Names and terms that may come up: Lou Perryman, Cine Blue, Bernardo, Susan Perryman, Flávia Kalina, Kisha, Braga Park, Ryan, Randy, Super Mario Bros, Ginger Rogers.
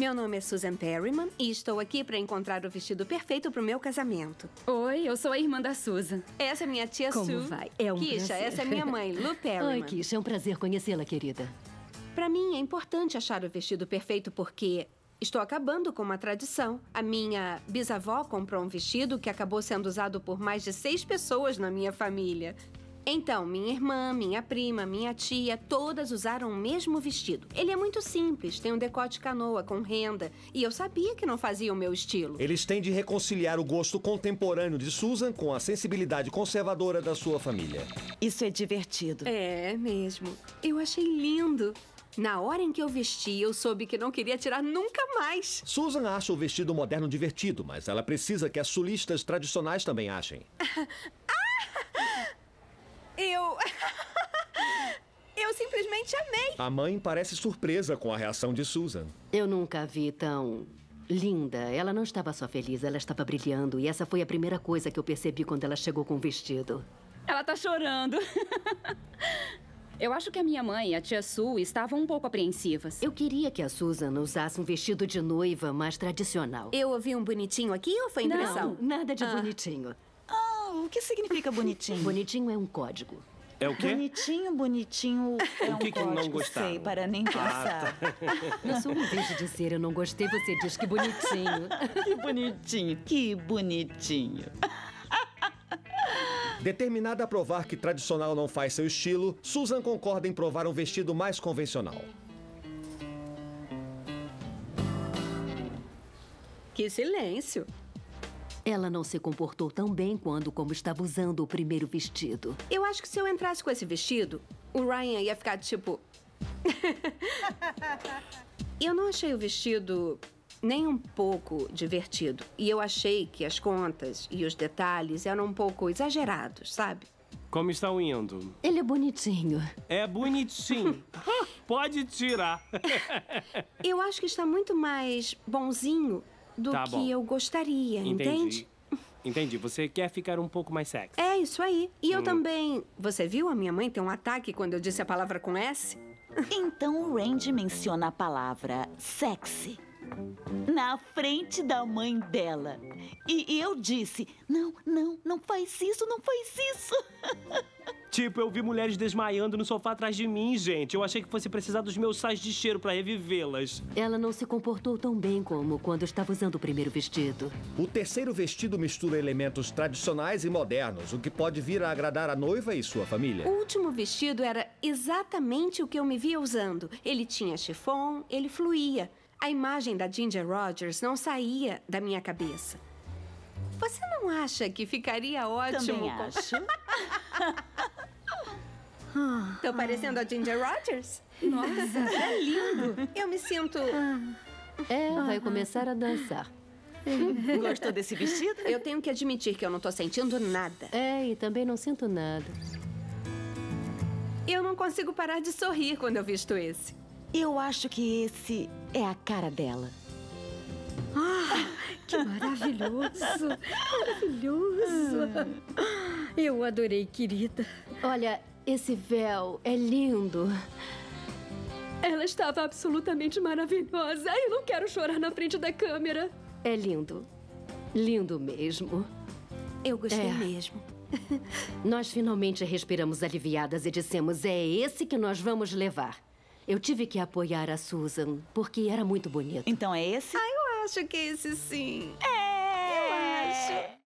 Meu nome é Susan Perryman e estou aqui para encontrar o vestido perfeito para o meu casamento. Oi, eu sou a irmã da Susan. Essa é minha tia Sue. Como vai? É um Kisha, prazer. Essa é minha mãe, Lou Perryman. Oi, Kisha, é um prazer conhecê-la, querida. Para mim, é importante achar o vestido perfeito porque estou acabando com uma tradição. A minha bisavó comprou um vestido que acabou sendo usado por mais de 6 pessoas na minha família. Então, minha irmã, minha prima, minha tia, todas usaram o mesmo vestido. Ele é muito simples, tem um decote canoa com renda, e eu sabia que não fazia o meu estilo. Eles têm de reconciliar o gosto contemporâneo de Susan com a sensibilidade conservadora da sua família. Isso é divertido. É mesmo. Eu achei lindo. Na hora em que eu vesti, eu soube que não queria tirar nunca mais. Susan acha o vestido moderno divertido, mas ela precisa que as sulistas tradicionais também achem. Eu simplesmente amei. A mãe parece surpresa com a reação de Susan. Eu nunca a vi tão linda. Ela não estava só feliz, ela estava brilhando. E essa foi a primeira coisa que eu percebi quando ela chegou com o vestido. Ela tá chorando. Eu acho que a minha mãe e a tia Sue estavam um pouco apreensivas. Eu queria que a Susan usasse um vestido de noiva mais tradicional. Eu ouvi um bonitinho aqui ou foi impressão? Não, nada de bonitinho. O que significa bonitinho? Bonitinho é um código. É o quê? Bonitinho é um código. Não gostava? Sei, para nem pensar. Tá. Eu sou um bicho de ser, eu não gostei, você diz que bonitinho. Que bonitinho, que bonitinho. Determinada a provar que tradicional não faz seu estilo, Susan concorda em provar um vestido mais convencional. Que silêncio. Ela não se comportou tão bem como estava usando o primeiro vestido. Eu acho que se eu entrasse com esse vestido, o Ryan ia ficar tipo... Eu não achei o vestido nem um pouco divertido. E eu achei que as contas e os detalhes eram um pouco exagerados, sabe? Como está o indo? Ele é bonitinho. É bonitinho. Pode tirar. Eu acho que está muito mais bonzinho do que eu gostaria, entende? Entendi. Você quer ficar um pouco mais sexy. É, isso aí. E eu também... Você viu? A minha mãe tem um ataque quando eu disse a palavra com S. Então o Randy menciona a palavra sexy na frente da mãe dela. E eu disse, não faz isso, não faz isso. Tipo, eu vi mulheres desmaiando no sofá atrás de mim, gente. Eu achei que fosse precisar dos meus sais de cheiro pra revivê-las. Ela não se comportou tão bem como quando estava usando o primeiro vestido. O terceiro vestido mistura elementos tradicionais e modernos, o que pode vir a agradar a noiva e sua família. O último vestido era exatamente o que eu me via usando. Ele tinha chifão, ele fluía. A imagem da Ginger Rogers não saía da minha cabeça. Você não acha que ficaria ótimo? Também acho. Tô parecendo a Ginger Rogers? Nossa, é lindo. Eu me sinto... Ela vai começar a dançar. Gostou desse vestido? Eu tenho que admitir que eu não tô sentindo nada. É, e também não sinto nada. Eu não consigo parar de sorrir quando eu visto esse. Eu acho que esse é a cara dela. Que maravilhoso! Maravilhoso! Eu adorei, querida. Olha, esse véu é lindo. Ela estava absolutamente maravilhosa. Eu não quero chorar na frente da câmera. É lindo. Lindo mesmo. Eu gostei mesmo. Nós finalmente respiramos aliviadas e dissemos, é esse que nós vamos levar. Eu tive que apoiar a Susan, porque era muito bonito. Então é esse? Eu acho que esse sim. Eu acho.